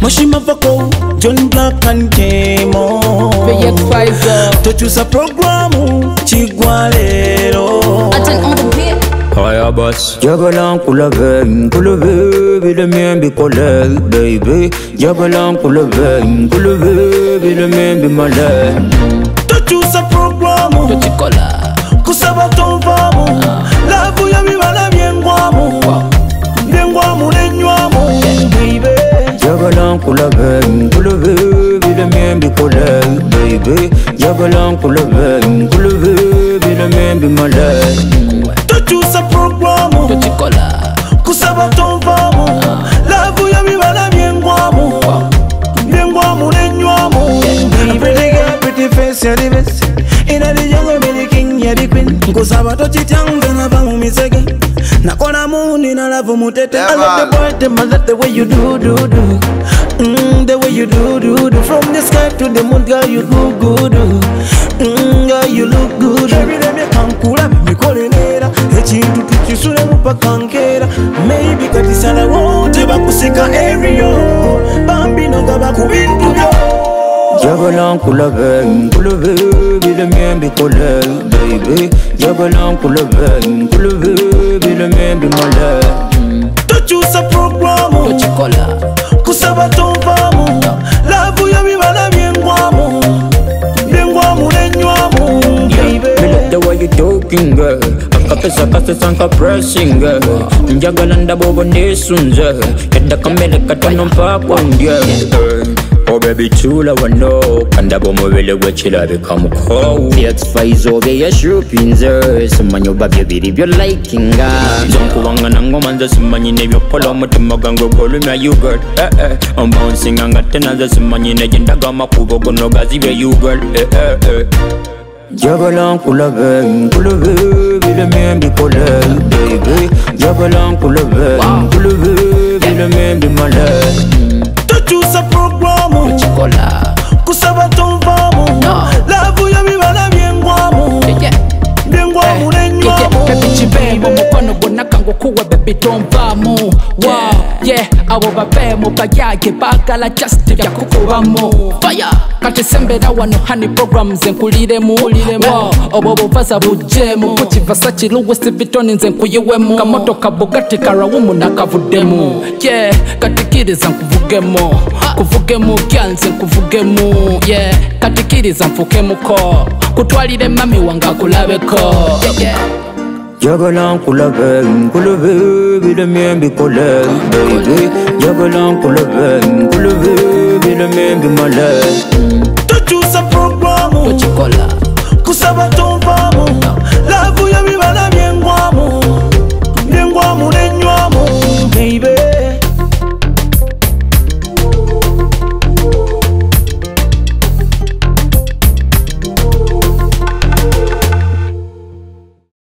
Mosh Mavoko, John Black and Kemo tochusa programu chigwalero. Haya boss jagalan kulave bila membi kolal baby jagalan kulave bila membi malal tochusa programu tochikola kusaba tomvamu lavu ya mibala byengwamu byengwamu lenywamu baby jagalan kulave bila membi kolal baby jagalan kulave bila membi malal tochusa programu tochikola kusaba tomvamu lavu ya mibala byengwamu byengwamu lenywamu baby pretty face ya divest ina dijango kusaba tochitanga na vangu misege nakona muni na love mutete. I love the boy, them, I love the way you do the way you do from the sky to the moon, girl you look good girl you look good. Every day me kankula me kolenera echintu tuchisule mupakankera maybe katisala wote bakusika area bambi nonga bakubintu yo. Jagalan kulave bila membi kolal baby jagalan kulave bila membi malal tochusa programu tochikola kusaba tomvamu lavu ya mibala byengwamu lenywamu baby bila the way you talking girl akapesa pressing girl jagalan dabobo nesunze yadda kamele katono mpakwa girl. Oh baby chula wano kanda bomo wele wechila beka mko Fiat Faizo vya shupinze simanyo babyo biri vyo likinga zonku wanga nango manza simanyine vyo polo mutima gango golu mya you girl bouncing anga tenaza simanyine jendaga makubo gono gazi vya you girl jagalan kulave vile membi kolal baby jagalan kulave vile membi malal tochusa programu tochikola kusaba tomvamu lavu ya mibala byengwamu lenywamu baby chibembo mukono gonakango kuwa baby tomvamu wow yeah abo babemu kayage bakala just ya kukubamu fire kati sembera wano honey programs enkuliremu obobo pasa bujemu kuti Versace Louis Vuitton nze nkuyiwemu kamoto kabugati karawumu nakavudemu yeah katikiriza kuvugemu kyanze kuvugemu yeah katikiriza mfukemuko kutwalire mami wanga kulabeko yeah. Jagalan kulave bila membi kolal baby jagalan kulave bila membi malal